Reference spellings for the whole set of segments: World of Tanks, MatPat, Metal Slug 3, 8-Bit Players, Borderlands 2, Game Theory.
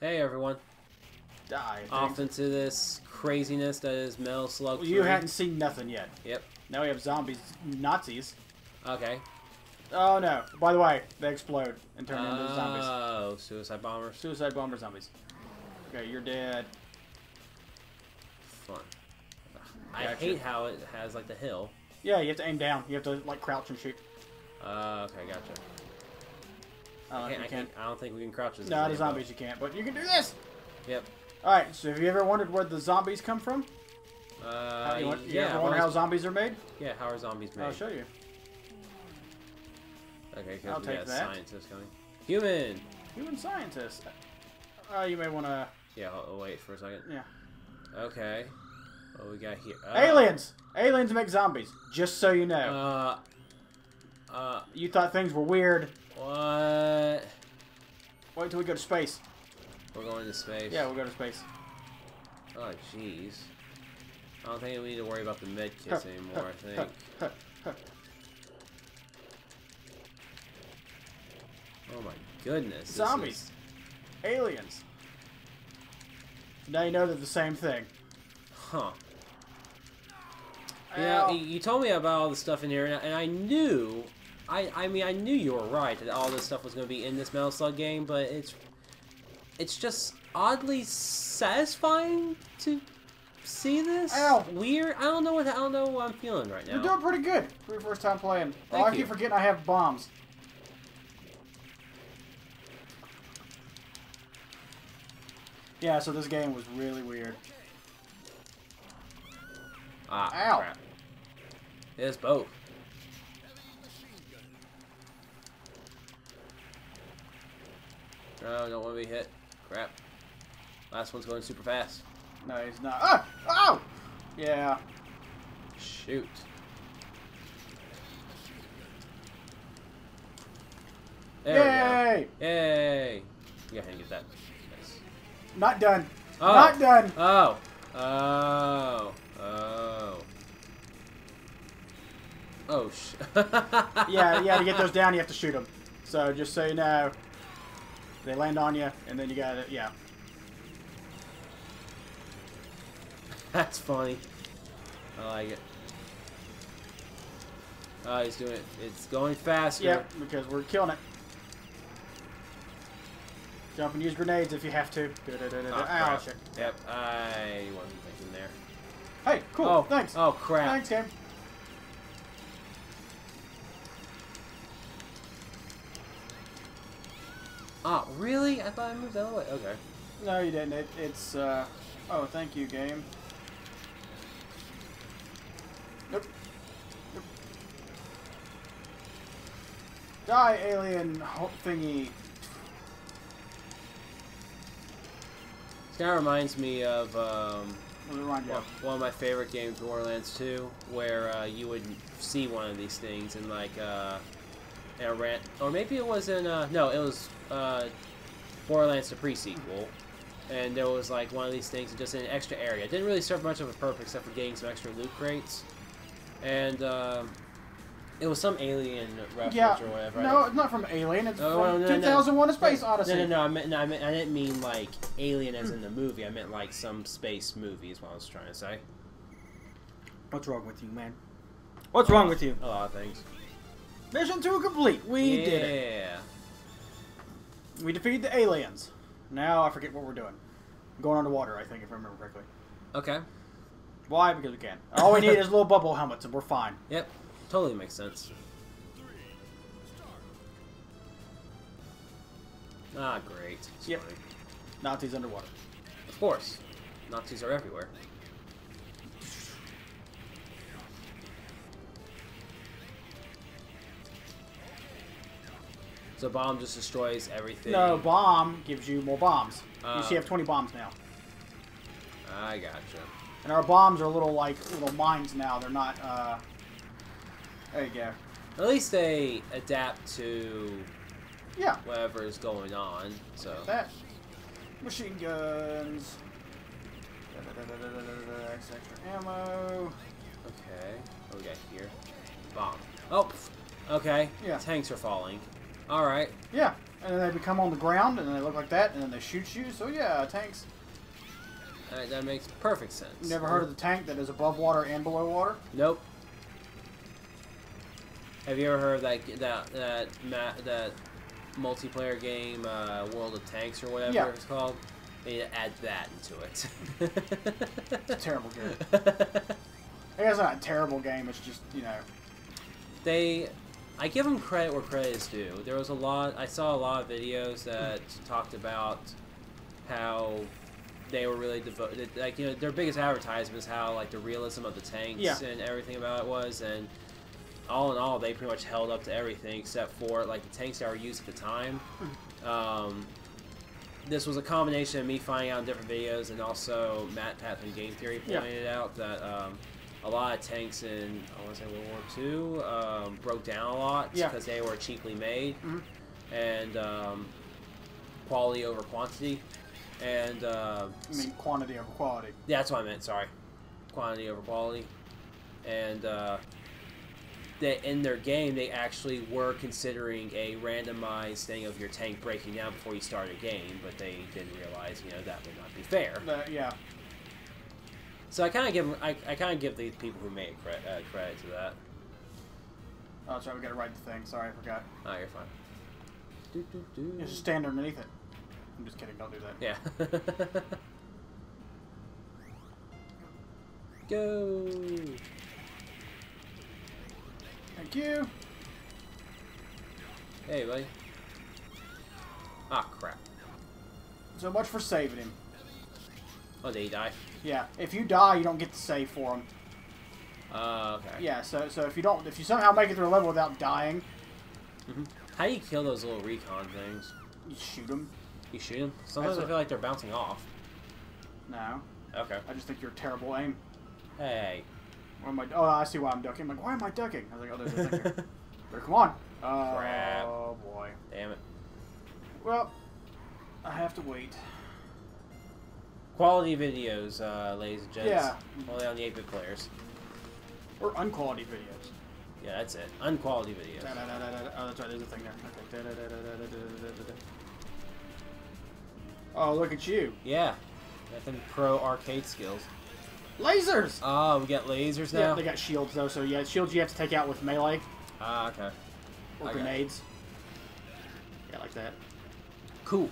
Hey everyone. Die. Off into this craziness that is Metal Slug 3. You hadn't seen nothing yet. Yep. Now we have zombies, Nazis. Okay. Oh no! By the way, they explode and turn into zombies. Oh, suicide bombers. Suicide bomber zombies. Okay, you're dead. Fun. I hate how it has like the hill. Yeah, you have to aim down. You have to like crouch and shoot. Okay, gotcha. I don't think we can crouch as. No, the zombies you can't, but you can do this. Yep. All right. So, have you ever wondered where the zombies come from? You ever wonder how zombies are made? Yeah, how are zombies made? I'll show you. Okay, I'll take that. Scientist coming. Human. Human scientist. You may want to. Yeah, I'll wait for a second. Yeah. Okay. What we got here? Aliens. Aliens make zombies. Just so you know. You thought things were weird. What? Wait till we go to space. We're going to space. Yeah, we'll go to space. Oh, jeez. I don't think we need to worry about the med kits anymore. I think. Oh my goodness! Zombies, aliens. Now you know they're the same thing. Huh. Yeah, you told me about all the stuff in here, and I knew. I knew you were right that all this stuff was going to be in this Metal Slug game, but it's just oddly satisfying to see this. Ow. Weird. I don't know what I'm feeling right now. You're doing pretty good for your first time playing. Thank you. I keep forgetting I have bombs. Yeah, so this game was really weird. Ah, ow. Crap. It's both. Oh, don't want to be hit. Crap. Last one's going super fast. No, he's not. Oh! Oh! Yeah. Shoot. There we go. Yay! Yeah, I can get that. Nice. Not done. Oh. Not done. Oh. Oh. Oh. Oh, shit. yeah, to get those down, you have to shoot them. So, just so you know, they land on you, and then you gotta, yeah. That's funny. I like it. Oh, he's doing it. It's going faster. Yep, because we're killing it. Jump and use grenades if you have to. Ow, shit. Yep, I wasn't thinking there. Hey, cool. Oh, thanks. Oh, crap. Thanks, game. Ah, really? I thought I moved the other way. Okay. No, you didn't. It's, Oh, thank you, game. Nope. Nope. Die, alien thingy. This kind of reminds me of, one of my favorite games, Borderlands 2, where you would see one of these things in like a rant, or maybe it was in no, it was Borderlands the pre-sequel, and there was like one of these things just in an extra area. It didn't really serve much of a purpose except for getting some extra loot crates, and it was some alien reference or whatever. No, it's not from Alien. It's from 2001: A Space Odyssey. No, I meant, I didn't mean like Alien as in the movie. I meant like some space movie is what I was trying to say. What's wrong with you, man? What's wrong with you? A lot of things. Mission 2 complete. We did it. Yeah. We defeated the aliens. Now I forget what we're doing. I'm going underwater, I think, if I remember correctly. Okay. Why? Because we can. All we need is little bubble helmets, and we're fine. Yep. Totally makes sense. Ah, great. Yep. Nazis underwater. Of course. Nazis are everywhere. So bomb just destroys everything. No, bomb gives you more bombs. You see, I have 20 bombs now. I gotcha. And our bombs are little, like, little mines now. They're not, There you go. At least they adapt to whatever is going on. So that. Machine guns. Extra ammo. Okay. What do we got here? Bomb. Oh. Okay. Yeah. Tanks are falling. All right. Yeah. And then they become on the ground, and then they look like that, and then they shoot you. So yeah, tanks. Alright, that makes perfect sense. You never heard of the tank that is above water and below water? Nope. Have you ever heard of that multiplayer game, World of Tanks or whatever it's called? They need to add that into it. It's a terrible game. I guess it's not a terrible game, it's just, you know... I give them credit where credit is due. There was a lot... I saw a lot of videos that talked about how... They were really devoted, like, you know, their biggest advertisement is how, like, the realism of the tanks and everything about it was, and all in all, they pretty much held up to everything except for, like, the tanks that were used at the time. This was a combination of me finding out in different videos, and also MatPat and Game Theory pointed out that a lot of tanks in, I want to say World War II, broke down a lot because they were cheaply made, and quality over quantity. And, I mean, quantity over quality. Yeah, that's what I meant, sorry. Quantity over quality. And, they, in their game, they actually were considering a randomized thing of your tank breaking down before you start a game, but they didn't realize, you know, that would not be fair. Yeah. So I kind of give the people who made credit to that. Oh, that's right, we gotta write the thing. Sorry, I forgot. Oh, you're fine. You just stand underneath it. I'm just kidding, don't do that. Yeah. Go! Thank you! Hey, buddy. Ah, crap. So much for saving him. Oh, did he die? Yeah. If you die, you don't get to save for him. Okay. Yeah, so if you don't... If you somehow make it through a level without dying... How do you kill those little recon things? You shoot them. You shoot them? Sometimes I feel like they're bouncing off. No. Okay. I just think you're a terrible aim. Hey. Why am I... Oh, I see why I'm ducking. I'm like, why am I ducking? I was like, oh, there's a thing here. But come on. Crap. Oh, boy. Damn it. Well, I have to wait. Quality videos, ladies and gents. Yeah. Only on the 8-Bit Players. Or unquality videos. Yeah, that's it. Unquality videos. Oh, that's right. There's a thing there. Okay. Oh, look at you. Yeah. Nothing pro arcade skills. Lasers! Oh, we got lasers now? Yeah, they got shields, though. So, yeah, shields you have to take out with melee. Ah, okay. Or grenades. Yeah, like that. Cool.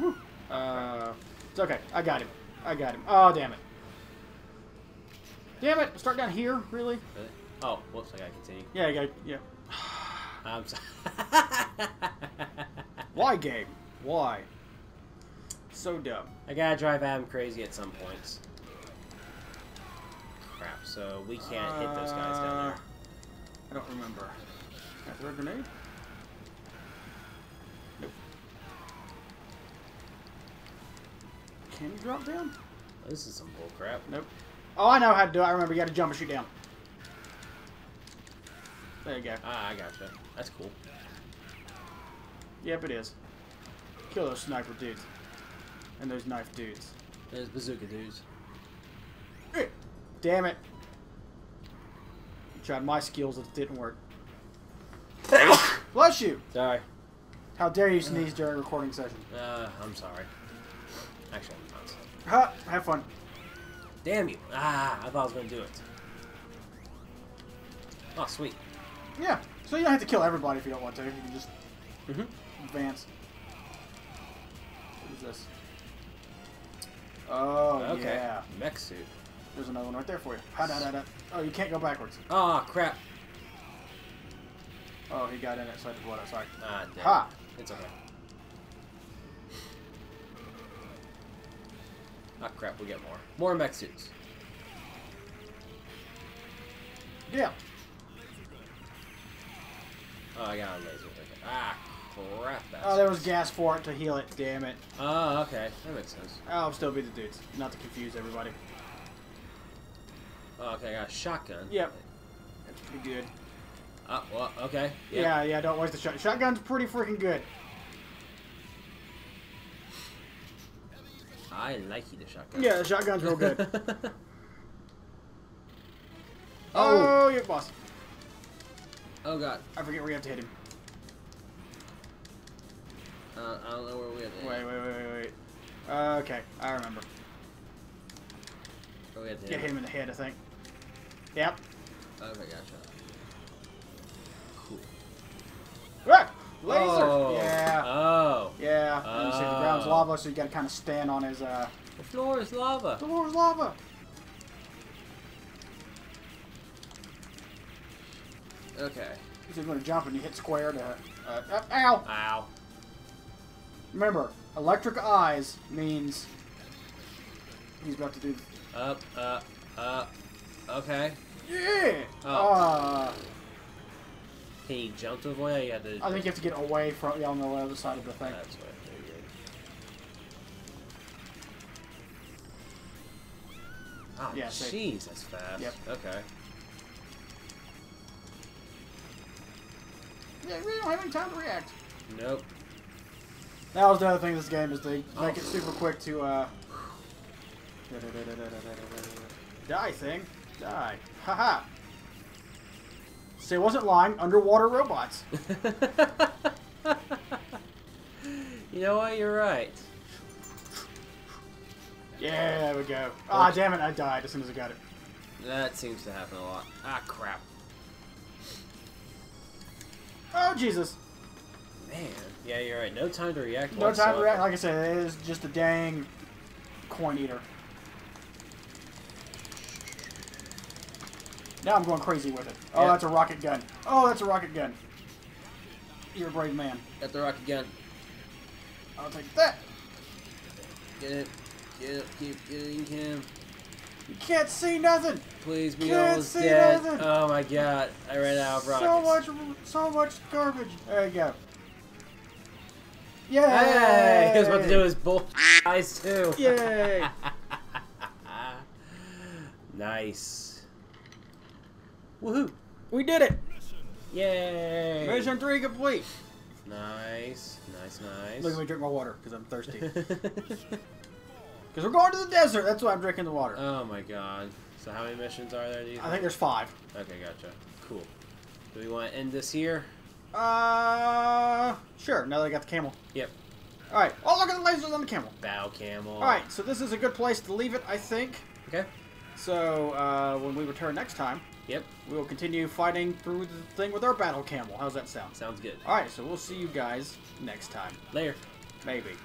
Woo. It's okay. I got him. Oh, damn it. Damn it! Start down here, really? Oh, whoops. I gotta continue. Yeah, I gotta... Yeah. I'm sorry. Why, game? Why? So dumb. I gotta drive Adam crazy at some points. Crap, so we can't hit those guys down there. I don't remember. Can I throw a grenade? Nope. Can you drop down? Oh, this is some bull crap. Nope. Oh, I know how to do it. I remember you gotta jump and shoot down. There you go. Ah, I gotcha. That's cool. Yep, it is. Kill those sniper dudes. And those knife dudes. Those bazooka dudes. Damn it. I tried my skills, it didn't work. Bless you! Sorry. How dare you sneeze during a recording session? I'm sorry. Actually, I'm not sorry. Ha! Have fun. Damn you. Ah, I thought I was going to do it. Oh, sweet. Yeah. So you don't have to kill everybody if you don't want to. You can just... advance. What is this? Oh, okay. Yeah. Mech suit. There's another one right there for you. Oh, you can't go backwards. Ah, oh, crap. Oh, he got in it, so I had to blow it. Sorry. Ah, damn. Ha! It's okay. Ah, crap. We get more. More mech suits. Yeah. Oh, I got a laser. Ah, crap. Oh, there was gas for it to heal it. Damn it. Oh, okay. That makes sense. I'll still be the dudes. Not to confuse everybody. Oh, okay. I got a shotgun. Yep. That's pretty good. Oh, well, okay. Yep. Yeah, don't waste the shotgun. Shotgun's pretty freaking good. I like the shotgun. Yeah, the shotgun's real good. Oh, you boss. Oh god. I forget where you have to hit him. I don't know where we have to hit him. Wait. Okay, I remember. Oh, we have to hit him in the head, I think. Yep. Okay, gotcha. Cool. Ah! Laser! Oh. Yeah. Oh. Yeah. And you see the ground's lava, so you gotta kind of stand on his, The floor is lava! The floor is lava! Okay. You're going to jump and you hit square to... ow! Ow. Remember, electric eyes means... He's about to do... Up, okay. Yeah! Oh. Can you jump to avoid it? I think you have to get away from... Yeah, on the other side of the thing. That's right. Oh, yeah, jeez, that's fast. Yep. Okay. Yeah, we don't have any time to react. Nope. That was the other thing in this game, is they make it super quick to, Die, thing. Die. Haha. Say, wasn't lying. Underwater robots. You know what? You're right. Yeah, there we go. Ah, damn it, I died as soon as I got it. That seems to happen a lot. Ah, crap. Oh, Jesus. Man. Yeah, you're right. No time to react. No time to react. Like I said, it is just a dang coin eater. Now I'm going crazy with it. Oh, yeah. That's a rocket gun. Oh, that's a rocket gun. You're a brave man. Got the rocket gun. I'll take that. Get it. Get up, keep getting him. You can't see nothing. Please, we almost dead. Nothing. Oh my god, I ran out of rockets. So much garbage. There you go. Yay! Hey, he was about to do his bull eyes too. Yay! Nice. Woohoo! We did it. Yay! Mission 3 complete. Nice, nice, nice. Look, let me drink my water because I'm thirsty. Because we're going to the desert, that's why I'm drinking the water. Oh my god. So how many missions are there, do you think? I think there's 5. Okay, gotcha. Cool. Do we want to end this here? Sure, now that I got the camel. Yep. Alright. Oh, look at the lasers on the camel. Bow camel. Alright, so this is a good place to leave it, I think. Okay. So, when we return next time, yep, we'll continue fighting through the thing with our battle camel. How's that sound? Sounds good. Alright, so we'll see you guys next time. Later. Maybe.